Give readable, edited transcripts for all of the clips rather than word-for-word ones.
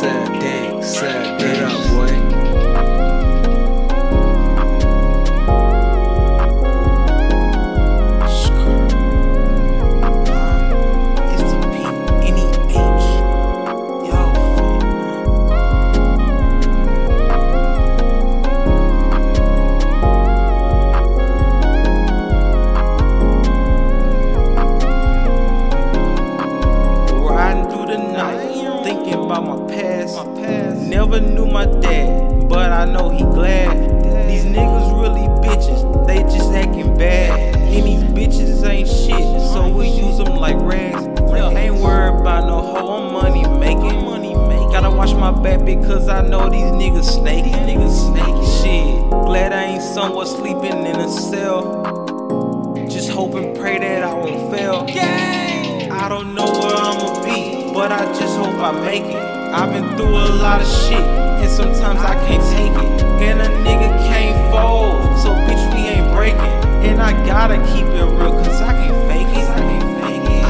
Sad day, sad day. Get up, boy. Thinking about my past. Never knew my dad, but I know he glad. These niggas really bitches, they just acting bad. And these bitches ain't shit, so we use them like rags. Ain't worried about no hoe, I'm money making. Gotta watch my back because I know these niggas snaky. Shit, glad I ain't somewhere sleeping in a cell. Just hope and pray that I won't fail. I don't know where I'ma be, but I just hope I make it. I've been through a lot of shit, and sometimes I can't take it. And a nigga can't fold, so bitch we ain't breaking. And I gotta keep it real, cause I can't fake it.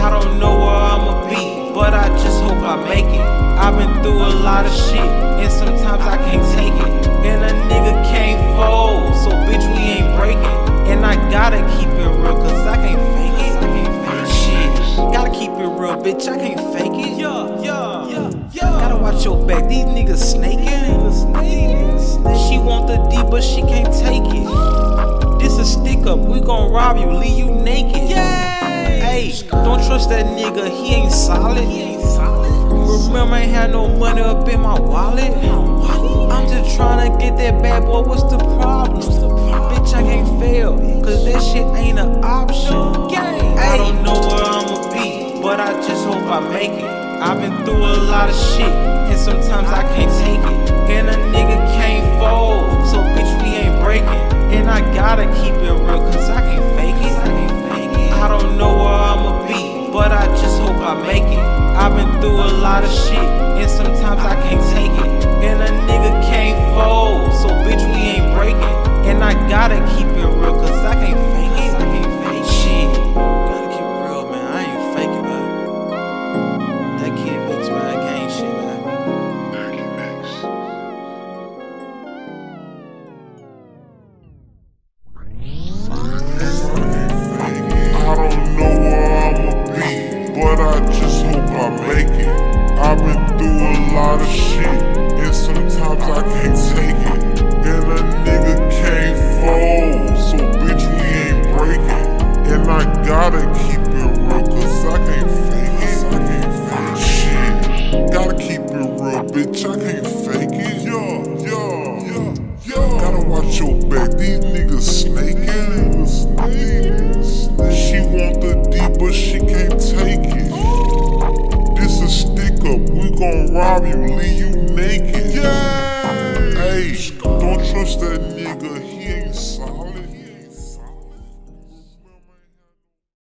I don't know where I'ma be, but I just hope I make it. I've been through a lot of shit, and sometimes I can't take it. And a nigga can't fold, so bitch we ain't breaking. And I gotta keep it real, cause I can't fake it. Gotta keep it real, bitch, I can't fake it. Gotta watch your back, these niggas snaking. She want the D, but she can't take it. This a stick up, we gon' rob you, leave you naked. Hey, don't trust that nigga, he ain't solid. Remember, I ain't had no money up in my wallet. I'm just tryna get that bad boy, what's the problem? Bitch, I can't fail, cause that shit ain't an option. I don't know where I'ma be, but I just hope I make it. I've been through a lot of shit, and sometimes I can't take it. And a nigga can't fold, so bitch we ain't breaking. And I gotta keep it real, cause I can't fake it. I don't know where I'ma be, but I just hope I make it. I've been through a lot of shit, and sometimes I can't take it. And a nigga can't fold, so bitch we ain't breaking. And I gotta keep it real, cause I can't fake it. I've been through a lot of shit, and sometimes I can't take it. And a nigga can't fold, so bitch we ain't breaking. And I gotta keep it real, cause I can't fake it. Shit, gotta keep it real, bitch, I can't fake it. Gotta watch your back, these niggas snaking. She want the D, but she can't take it. This a stick up, we gon' rob you, leave you naked. Hey, don't trust that nigga, he ain't solid.